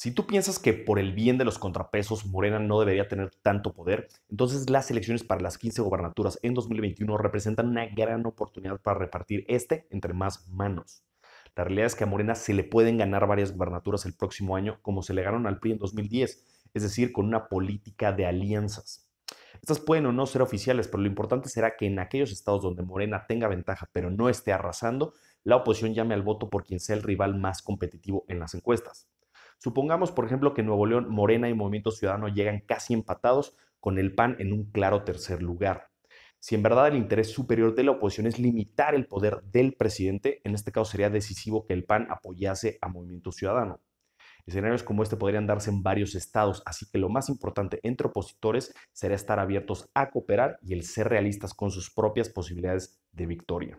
Si tú piensas que por el bien de los contrapesos Morena no debería tener tanto poder, entonces las elecciones para las 15 gobernaturas en 2021 representan una gran oportunidad para repartir entre más manos. La realidad es que a Morena se le pueden ganar varias gobernaturas el próximo año, como se le ganaron al PRI en 2010, es decir, con una política de alianzas. Estas pueden o no ser oficiales, pero lo importante será que en aquellos estados donde Morena tenga ventaja pero no esté arrasando, la oposición llame al voto por quien sea el rival más competitivo en las encuestas. Supongamos, por ejemplo, que en Nuevo León, Morena y Movimiento Ciudadano llegan casi empatados, con el PAN en un claro tercer lugar. Si en verdad el interés superior de la oposición es limitar el poder del presidente, en este caso sería decisivo que el PAN apoyase a Movimiento Ciudadano. Escenarios como este podrían darse en varios estados, así que lo más importante entre opositores será estar abiertos a cooperar y el ser realistas con sus propias posibilidades de victoria.